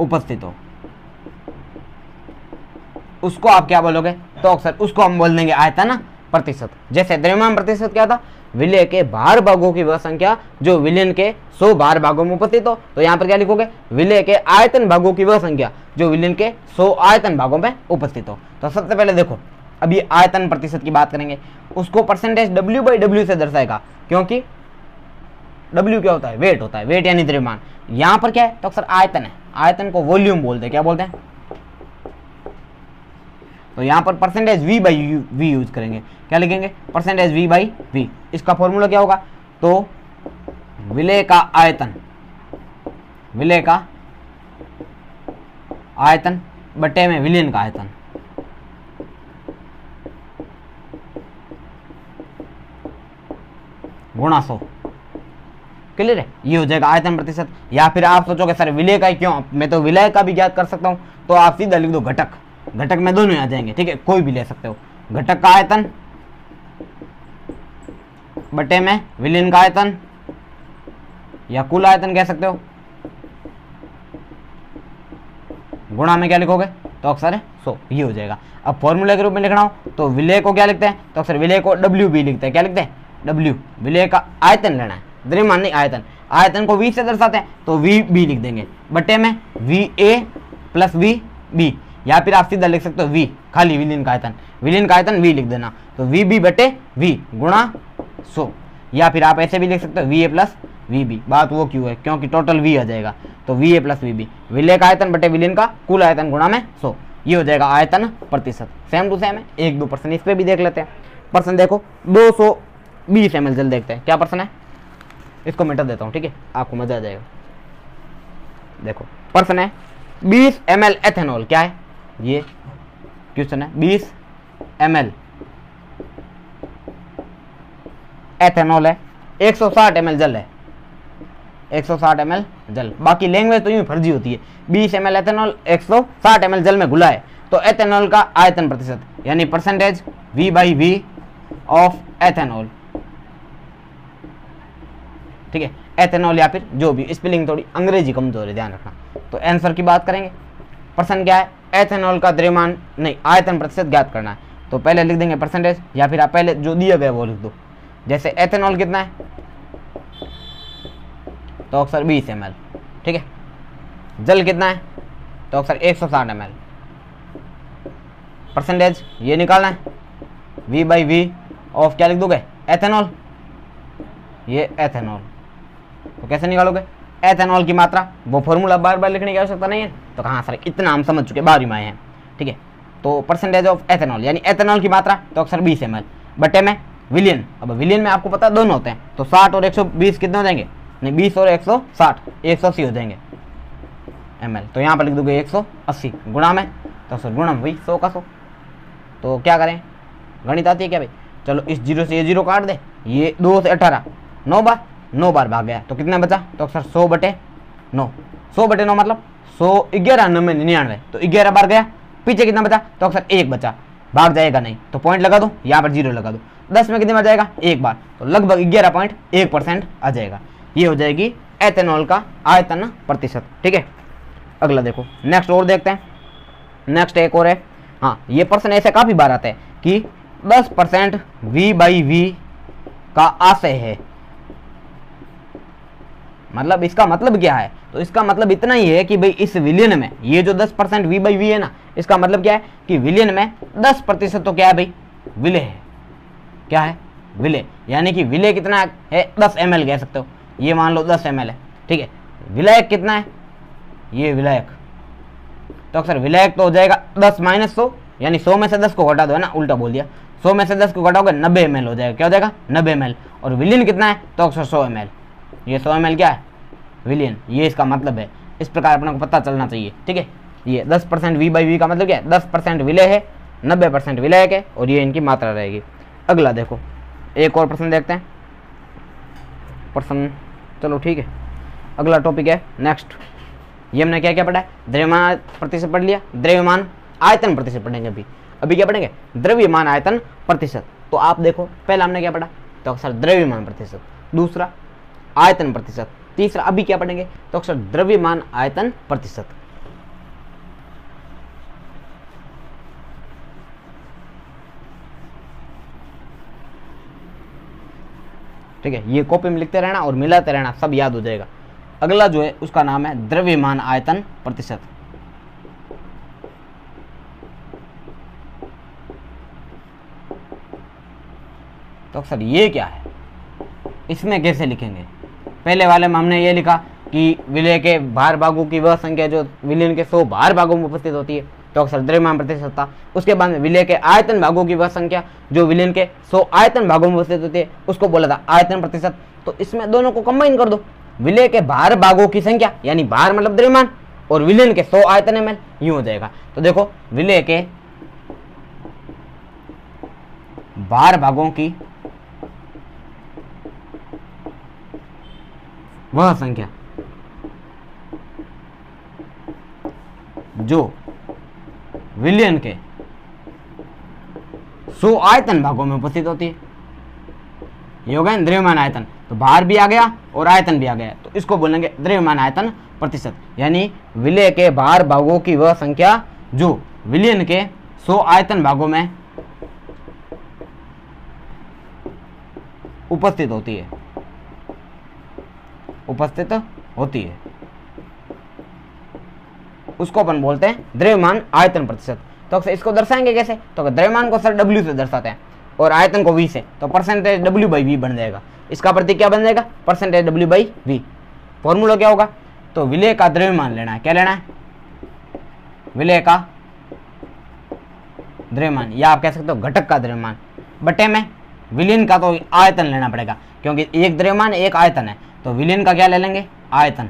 उपस्थित हो, उसको आप क्या बोलोगे तो अक्सर उसको हम बोल देंगे आयतन प्रतिशत। जैसे द्रव्यमान प्रतिशत क्या था, विलय के भार भागों की वह संख्या जो विलयन के सौ भार भागों में उपस्थित हो, तो यहाँ पर क्या लिखोगे विलय के आयतन भागों की वह संख्या जो विलयन के सौ आयतन भागों में उपस्थित हो। तो सबसे पहले देखो अभी आयतन प्रतिशत की बात करेंगे, उसको परसेंटेज डब्ल्यू बाई डब्ल्यू से दर्शाएगा, क्योंकि डब्ल्यू क्या होता है वेट होता है, वेट यानी द्रव्यमान, यहाँ पर क्या है तो अक्सर आयतन है, आयतन को वॉल्यूम बोलते हैं, क्या बोलते हैं, तो यहाँ पर percentage V by U V use करेंगे, क्या लिखेंगे परसेंटेज वी बाई वी। इसका फॉर्मूला क्या होगा तो विलय का आयतन, विलय का आयतन बटे में विलयन का आयतन, गुणा सौ, क्लियर है, ये हो जाएगा आयतन प्रतिशत। या फिर आप सोचोगे सर विलय का ही क्यों, मैं तो विलय का भी ज्ञात कर सकता हूं, तो आप सीधा लिख दो घटक, घटक में दोनों आ जाएंगे, ठीक है, कोई भी ले सकते हो, घटक का आयतन बटे में विलयन का आयतन या कुल आयतन कह सकते हो, गुणा में क्या लिखोगे तो अक्सर सौ, ये हो जाएगा। अब फॉर्मूले के रूप में लिखना हो तो विलय को क्या लिखते हैं तो अक्सर विलय को डब्ल्यू बी लिखते हैं, क्या लिखते हैं डब्ल्यू, विलय का आयतन लेना है, द्रव्यमान नहीं आयतन, आयतन को वी से दर्शाते हैं तो वी बी लिख देंगे, बटे में V A plus V B, या फिर आप सीधा लिख सकते हो v, खाली विलियन का आयतन, विलियन का आयतन v लिख देना, तो वी बी बटे वी गुणा सौ, या फिर आप ऐसे भी लिख सकते हो V A plus V B, बात वो क्यों है क्योंकि टोटल v आ जाएगा, तो V A plus V B, विलय का आयतन बटे विलियन का कुल आयतन गुणा में सौ, ये हो जाएगा आयतन प्रतिशत। सेम टू सेम है, एक दो परसेंट इस पर भी देख लेते हैं। परसेंट देखो दो सौ बीस एम एल जल देखते हैं, क्या परसेंट है इसको मिटा देता हूँ, ठीक है, आपको मजा आ जाएगा। देखो प्रश्न है बीस एम एल एथेनॉल, क्या है ये क्वेश्चन है, बीस एम एल एथेनॉल है, एक सौ साठ एम एल जल है, एक सौ साठ एम एल जल, बाकी लैंग्वेज तो यूं फर्जी होती है। बीस एम एल एथेनॉल एक सौ साठ एम एल जल में घुला है, तो एथेनॉल का आयतन प्रतिशत यानी percentage V by V of ethanol, ठीक है, एथेनॉल या फिर जो भी, स्पेलिंग थोड़ी अंग्रेजी कमजोर है, ध्यान रखना। तो आंसर की बात करेंगे, प्रश्न क्या है, एथेनॉल का द्रव्यमान नहीं आयतन प्रतिशत ज्ञात करना है, तो पहले लिख देंगे परसेंटेज, या फिर आप पहले जो दिया गया वो लिख दो। जैसे एथेनॉल कितना है तो अक्सर बीस एम एल, ठीक है, जल कितना है तो अक्सर एक सौ साठ एम एल, परसेंटेज ये निकालना है V बाई वी ऑफ क्या लिख दोगे एथेनॉल, ये एथेनॉल। तो कैसे निकालोगे एथेनॉल की मात्रा, वो फॉर्मूला बार बार लिखने की आवश्यकता नहीं है, तो कहाँ सर इतना हम समझ चुके बारहवीं में आए हैं, ठीक है। तो परसेंटेज ऑफ एथेनॉल यानी एथेनॉल की मात्रा तो अक्सर बीस एम एल बटे में विलियन, अब विलियन में आपको पता है दोनों होते हैं, तो साठ और एक सौ बीस कितने हो जाएंगे, नहीं बीस और एक सौ साठ एक सौ अस्सी हो जाएंगे एम एल, तो यहाँ पर लिख दोगे एक सौ अस्सी गुणा में, तो सर गुणा में वही सौ का सौ। तो क्या करें, गणित आती है क्या भाई, चलो इस जीरो से ये जीरो काट दे, ये दो से अठारह नौ बार नौ बार भाग गया, तो कितना बचा तो सर सौ बटे नौ, सौ बटे नौ मतलब सौ ग्यारह नब्बे निन्यानवे, तो ग्यारह बार गया, पीछे कितना बचा तो सर एक बचा, भाग जाएगा नहीं तो पॉइंट लगा दो, यहाँ पर जीरो लगा दो, दस में कितने बार जाएगा एक बार, तो लगभग ग्यारह पॉइंट एक परसेंट आ जाएगा। ये हो जाएगी एथेनॉल का आयतन प्रतिशत, ठीक है। अगला देखो नेक्स्ट और देखते हैं, नेक्स्ट एक और है, हाँ ये प्रश्न ऐसे काफ़ी बार आते हैं कि दस परसेंट वी बाई वी का आशय है, मतलब इसका मतलब क्या है, तो इसका मतलब इतना ही है कि भाई इस विलियन में ये जो दस परसेंट वी बाई वी है ना, इसका मतलब क्या है कि विलियन में दस प्रतिशत तो क्या है भाई विलय है, क्या है विलय, यानी कि विलय कितना है दस एम एल कह सकते हो, ये मान लो दस एम एल है, ठीक है, विलायक कितना है ये विलायक, तो अक्सर विलायक तो हो जाएगा दस माइनस सौ, यानी सौ में से दस को घटा दो, है ना, उल्टा बोल दिया, सौ में से दस को घटाओगे नब्बे एम एल हो जाएगा, क्या हो जाएगा नब्बे एम एल, और विलियन कितना है तो अक्सर सौ एम एल, ये सौ एम एल क्या है विलियन, ये इसका मतलब है, इस प्रकार अपने को पता चलना चाहिए, ठीक है। ये दस परसेंट वी बाई वी का मतलब क्या है, दस परसेंट विलय है, नब्बे परसेंट विलायक है, और ये इनकी मात्रा रहेगी। अगला देखो एक और प्रश्न देखते हैं, प्रश्न चलो ठीक है, अगला टॉपिक है नेक्स्ट, ये हमने क्या क्या पढ़ा है, द्रव्यमान प्रतिशत पढ़ लिया, द्रव्यमान आयतन प्रतिशत पढ़ेंगे अभी, अभी क्या पढ़ेंगे द्रव्यमान आयतन प्रतिशत। तो आप देखो पहला हमने क्या पढ़ा तो अक्सर द्रव्यमान प्रतिशत, दूसरा आयतन प्रतिशत, तीसरा अभी क्या पढ़ेंगे तो अक्सर द्रव्यमान आयतन प्रतिशत। ठीक है, ये कॉपी में लिखते रहना और मिलाते रहना, सब याद हो जाएगा। अगला जो है उसका नाम है द्रव्यमान आयतन प्रतिशत। तो सर ये क्या है, इसमें कैसे लिखेंगे, पहले वाले में हमने ये लिखा कि विलय के भार भागों की वह संख्या जो विलयन के सौ भार भागों में उपस्थित होती है, तो अक्सर द्रव्यमान प्रतिशत था। उसके बाद में विलय के आयतन भागों की वह संख्या जो विलयन के सौ आयतन भागों में उपस्थित होती है, उसको बोला था आयतन प्रतिशत। तो इसमें दोनों को कंबाइन कर दो, विलय के भार भागों की संख्या यानी भार मतलब द्रव्यमान, और विलयन के सौ आयतन एम एल, यूं हो जाएगा। तो देखो विलय के भार भागों की वह संख्या जो विलयन के सौ आयतन भागों में उपस्थित होती है, ये हो गया द्रव्यमान आयतन। तो भार भी आ गया और आयतन भी आ गया, तो इसको बोलेंगे द्रव्यमान आयतन प्रतिशत, यानी विलय के भार भागों की वह संख्या जो विलयन के सौ आयतन भागों में उपस्थित होती है उपस्थित होती है उसको अपन बोलते हैं द्रव्यमान आयतन प्रतिशत। तो अक्सर इसको दर्शाएंगे कैसे, तो द्रव्यमान को सर W से दर्शाते हैं और आयतन को V से, तो परसेंटेज W बाई वी बन जाएगा, इसका प्रतीक क्या बन जाएगा percentage W by V. Formula क्या होगा, तो विलय का द्रव्यमान लेना है, क्या लेना है विलय का द्रव्यमान, या आप कह सकते हो घटक का द्रव्यमान, बटे में विलयन का तो आयतन लेना पड़ेगा, क्योंकि एक द्रव्यमान एक आयतन है, तो विलयन का क्या ले लेंगे, आयतन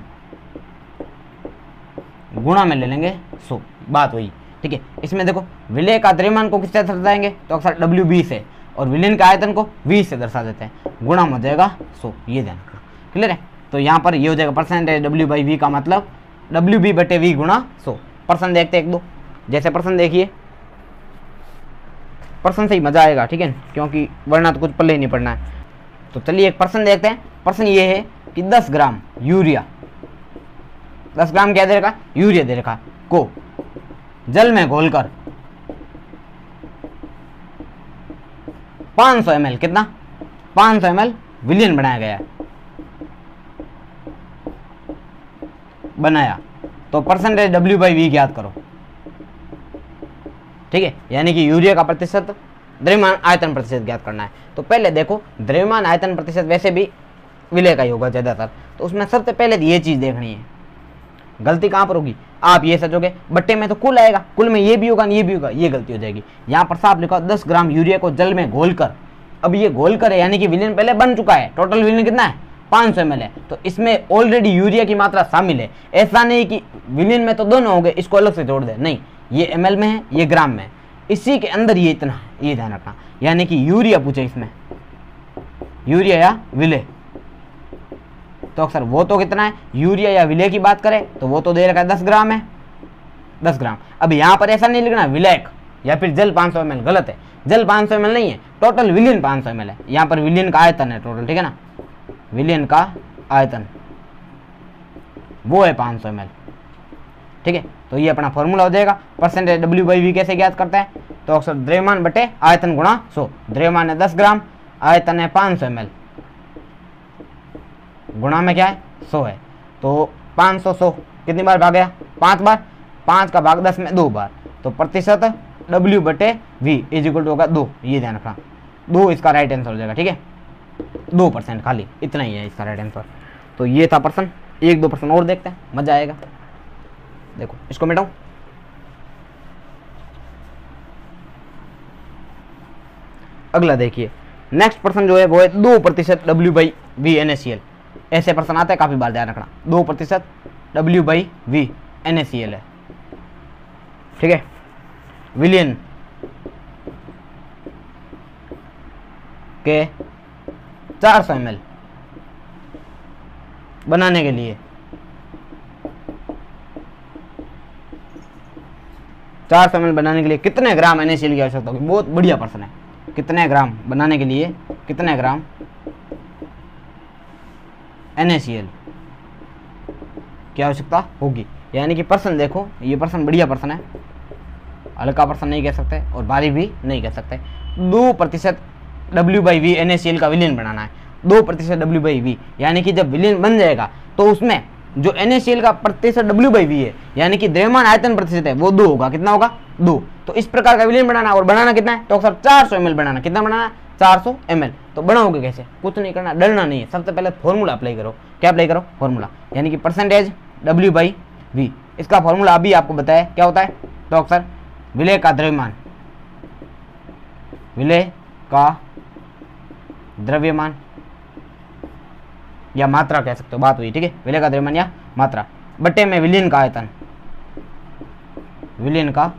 गुणा में ले लेंगे सौ, बात वही ठीक है। इसमें देखो विलय का द्रव्यमान को किससे दर्शाएंगे तो अक्सर डब्ल्यू बी से, और विलयन का आयतन को वी से दर्शा देते हैं, गुणा में जाएगा सौ, ये ध्यान रखना क्लियर है। तो यहाँ पर ये हो जाएगा परसेंटेज डब्ल्यू बाई वी का मतलब डब्ल्यू बी बटे वी गुणा सौ। परसेंट देखते एक दो, जैसे परसेंट देखिए, परसेंट से ही मजा आएगा ठीक है, क्योंकि वरना तो कुछ पल्ले नहीं पड़ना है। तो चलिए एक परसेंट देखते हैं। परसेंट ये है कि दस ग्राम यूरिया, दस ग्राम क्या दे रखा, यूरिया दे रखा, को जल में घोलकर पाँच सौ एम एल, कितना पाँच सौ एम एल विलयन बनाया गया बनाया तो परसेंटेज डब्ल्यू बाई वी ज्ञात करो ठीक है, यानी कि यूरिया का प्रतिशत द्रव्यमान आयतन प्रतिशत ज्ञात करना है। तो पहले देखो द्रव्यमान आयतन प्रतिशत वैसे भी विलय का ही होगा ज्यादातर, तो उसमें सबसे पहले ये चीज देखनी है, गलती कहाँ पर होगी, आप ये सचोगे बट्टे में तो कुल आएगा, कुल में ये भी होगा ये भी होगा, ये गलती हो जाएगी। यहाँ पर साहब लिखा दस ग्राम यूरिया को जल में घोलकर, अब ये घोलकर है यानी कि विलयन पहले बन चुका है, टोटल विलयन कितना है पाँच सौ एम एल है, तो इसमें ऑलरेडी यूरिया की मात्रा शामिल है। ऐसा नहीं कि विलयन में तो दोनों हो गए इसको अलग से जोड़ दे, नहीं, ये एम एल में है ये ग्राम में है, इसी के अंदर ये इतना, ये ध्यान रखना, यानी कि यूरिया पूछे इसमें यूरिया या विलय, तो अक्सर वो तो कितना है, यूरिया या विलय की बात करें तो वो तो दे रखा है दस ग्राम है, दस ग्राम। अब यहाँ पर ऐसा नहीं लिखना विलयक या फिर जल पाँच सौ एम एल, गलत है, जल पाँच सौ एम एल नहीं है, टोटल विलयन पाँच सौ एम एल है, यहाँ पर विलयन का आयतन है टोटल ठीक है ना, विलयन का आयतन वो है पाँच सौ एम एल ठीक है। तो ये अपना फॉर्मूला हो जाएगा। परसेंटेज डब्ल्यू बाई वी कैसे ज्ञात करते हैं तो अक्सर द्रव्यमान बटे आयतन गुणा सौ, द्रव्यमान है दस ग्राम, आयतन है पाँच सौ एम एल, गुणा में क्या है सौ है, तो पाँच सौ सौ कितनी बार भागया पाँच बार, पाँच का भाग दस में दो बार, तो प्रतिशत डब्ल्यू बटे वी इज इक्वल टू होगा दो, ये ध्यान रखना दो इसका राइट आंसर हो जाएगा ठीक है, दो परसेंट खाली इतना ही है इसका राइट आंसर। तो ये था परसेंट, एक दो परसेंट और देखते हैं मजा आएगा। देखो इसको मिटाऊं, अगला देखिए नेक्स्ट परसेंट जो है वो है दो प्रतिशत W by V N A C L, ऐसे प्रश्न आते हैं काफी बार ध्यान रखना, दो प्रतिशत W by V N A C L है ठीक है। विलयन के चार सौ एम एल बनाने के लिए चार सौ एम एल बनाने के लिए कितने gram N A C L की आवश्यकता होगी, बहुत बढ़िया प्रश्न है, कितने ग्राम बनाने के लिए कितने gram N A C L की आवश्यकता होगी, यानी कि पर्सन देखो ये पर्सन बढ़िया पर्सन है, हल्का पर्सन नहीं कह सकते और भारी भी नहीं कह सकते। दो प्रतिशत W by V N A C L का विलयन बनाना है, दो प्रतिशत डब्ल्यू बाई वी यानी कि जब विलयन बन जाएगा तो उसमें जो एन ए सी एल का प्रतिशत डब्ल्यू बाई वी है यानी कि द्रव्यमान आयतन प्रतिशत है वो दो होगा, कितना होगा दो, तो इस प्रकार का विलयन बनाना, और बनाना कितना है तो अक्सर चार सौ एम एल बनाना, कितना बनाना है चार सौ एम एल। तो बनाओगे कैसे, कुछ नहीं करना, डरना नहीं है, सबसे पहले फॉर्मूला अप्लाई करो, क्या अप्लाई करो फॉर्मूला, यानी कि परसेंटेज डब्ल्यू बाई वी, इसका फॉर्मूला अभी आपको बताया क्या होता है, तो अक्सर विलय का द्रव्यमान, विलय का द्रव्यमान या मात्रा कह सकते हो, बात हुई ठीक है, विलय का द्रव्यमान या मात्रा बटे में विलयन का आयतन, विलयन का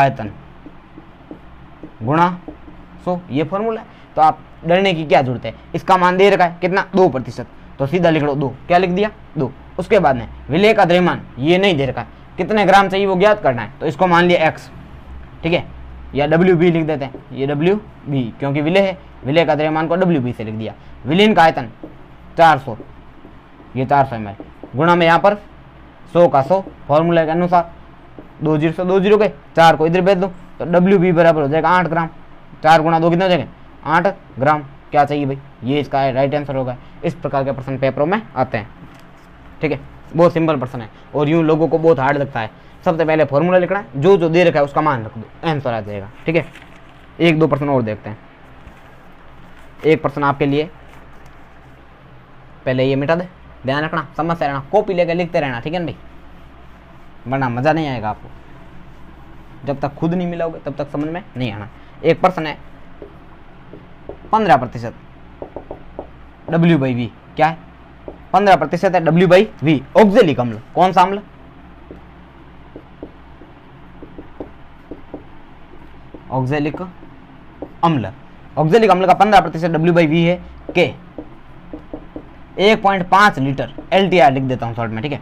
आयतन गुणा सौ, ये फॉर्मूला है, तो आप डरने की क्या जरूरत है। इसका मान दे रखा है कितना दो प्रतिशत, तो सीधा लिख लो दो, क्या लिख दिया दो। उसके बाद में विलय का द्रव्यमान ये नहीं दे रखा है, कितने ग्राम चाहिए वो ज्ञात करना है, तो इसको मान लिया x ठीक है, या डब्ल्यू बी लिख देते हैं, ये डब्ल्यू बी क्योंकि विलय है, विलय का द्रव्यमान को डब्ल्यू बी से लिख दिया। विलयन का आयतन चार सौ, ये चार सौ एम एल गुणा में यहाँ पर सौ का सौ, फॉर्मूला के अनुसार दो जीरो सौ दो जीरो गए, चार को इधर भेज दो तो डब्ल्यू बी बराबर हो जाएगा आठ ग्राम, चार गुणा दो कितना हो जाएंगे आठ ग्राम, क्या चाहिए भाई, ये इसका राइट आंसर होगा। इस प्रकार के प्रश्न पेपरों में आते हैं ठीक है, बहुत सिंपल प्रश्न है और यूँ लोगों को बहुत हार्ड लगता है। सबसे पहले फॉर्मूला लिखना है, जो जो दे रखा है उसका मान रख दो, आंसर आ जाएगा ठीक है। एक दो प्रश्न और देखते हैं, एक प्रश्न आपके लिए, पहले ये मिटा दे, ध्यान रखना समझते रहना, कॉपी लेकर लिखते रहना ठीक है ना भाई, वरना मज़ा नहीं आएगा आपको, जब तक खुद नहीं मिलाओगे तब तक समझ में नहीं आना। एक प्रश्न है पंद्रह प्रतिशत डब्ल्यू बाई वी क्या है पंद्रह प्रतिशत है डब्ल्यू बाई वी। ऑक्जेलिक अम्ल कौन सा अम्ल? ऑक्जेलिक अम्ल। ऑक्जेलिक अम्ल का पंद्रह प्रतिशत डब्ल्यू बाई वी है के एक पॉइंट पांच लीटर एल टी आर लिख देता हूं शॉर्ट में, ठीक है,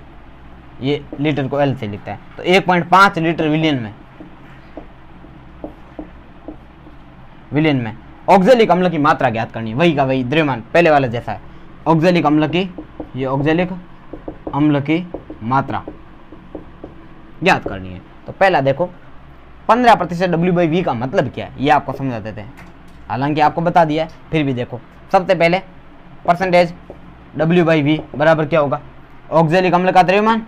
ये लीटर को एल से लिखता है, तो एक पॉइंट पांच लीटर विलियन में विलियन में ऑक्जेलिक अम्ल की मात्रा ज्ञात करनी है, वही का वही द्रव्यमान पहले वाला जैसा है। ऑक्जेलिक अम्ल की, ये ऑक्जेलिक अम्ल की मात्रा ज्ञात करनी है। तो पहला देखो पंद्रह प्रतिशत डब्ल्यू बाई वी का मतलब क्या है, ये आपको समझा देते हैं, हालांकि आपको बता दिया है फिर भी देखो। सबसे पहले परसेंटेज डब्ल्यू बाई वी बराबर क्या होगा? ऑक्जेलिक अम्ल का द्रव्यमान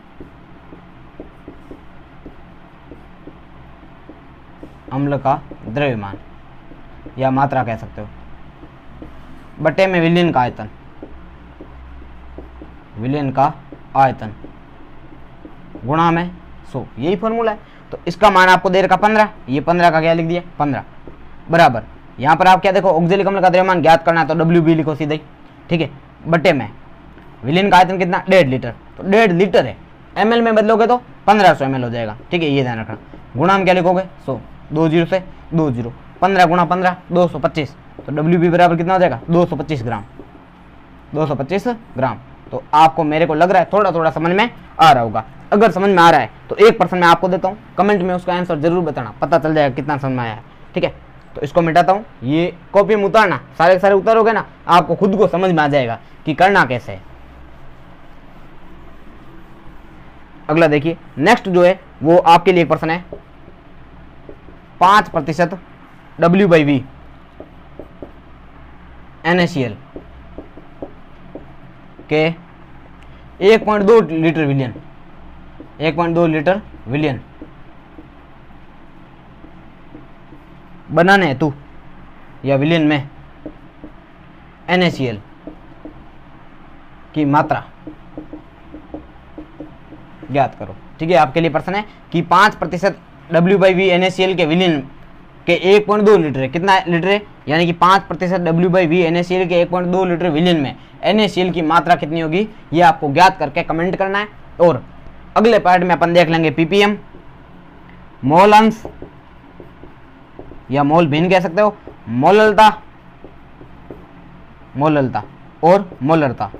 अम्ल का द्रव्यमान या मात्रा कह सकते हो, बटे में विलियन का आयतन, विलियन का आयतन गुणा में सौ, यही फॉर्मूला है। तो इसका मान आपको दे रखा पंद्रह, ये पंद्रह का क्या लिख दिया पंद्रह बराबर, यहाँ पर आप क्या देखो ऑक्जेलिक अम्ल का द्रव्यमान ज्ञात करना है तो डब्ल्यू बी लिखो सीधे, ठीक है, बटे में विलियन का आयतन कितना डेढ़ लीटर, तो डेढ़ लीटर है, एम एल में बदलोगे तो पंद्रह सौ एम एल हो जाएगा, ठीक है, ये ध्यान रखना। गुणा में क्या लिखोगे सौ, दो जीरो से दो जीरो, पंद्रह गुणा पंद्रह दो सौ पच्चीस, तो डब्ल्यू बी बराबर कितना हो जाएगा दो सौ पच्चीस ग्राम, दो सौ पच्चीस ग्राम। तो आपको मेरे को लग रहा है थोड़ा थोड़ा समझ में आ रहा होगा, अगर समझ में आ रहा है तो एक परसेंट मैं आपको देता हूँ, कमेंट में उसका आंसर जरूर बताना, पता चल जाएगा कितना समझ में आया है, ठीक है। तो इसको मिटाता हूँ, ये कॉपी में उतारना, सारे के सारे उतारोगे ना आपको खुद को समझ में आ जाएगा कि करना कैसे है। अगला देखिए नेक्स्ट जो है वो आपके लिए एक प्रश्न है, पाँच प्रतिशत W बाई वी NaCl के एक पॉइंट दो लीटर विलियन, एक पॉइंट दो लीटर विलियन बनाने हेतु या विलियन में NaCl की मात्रा ज्ञात करो, ठीक है। आपके लिए प्रश्न है कि पांच प्रतिशत डब्ल्यू बाई वी NaCl के विलियन के एक पॉइंट दो लीटर है, कितना लीटर है, यानी कि पांच प्रतिशत डब्ल्यू बाई वी NaCl के एक पॉइंट दो लीटर विलियन में NaCl की मात्रा कितनी होगी, ये आपको ज्ञात करके कमेंट करना है। और अगले पार्ट में अपन देख लेंगे पीपीएम, मोल अंश या मोल भिन्न कह सकते हो, मोललता मोललता और मोलरता।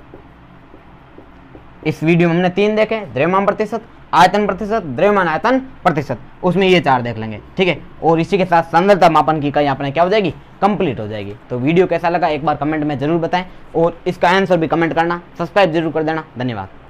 इस वीडियो में हमने तीन देखे, द्रव्यमान प्रतिशत, आयतन प्रतिशत, द्रव्यमान आयतन प्रतिशत, उसमें ये चार देख लेंगे, ठीक है। और इसी के साथ सांद्रता मापन की इकाई अपने क्या हो जाएगी कंप्लीट हो जाएगी। तो वीडियो कैसा लगा एक बार कमेंट में जरूर बताएं और इसका आंसर भी कमेंट करना, सब्सक्राइब जरूर कर देना। धन्यवाद।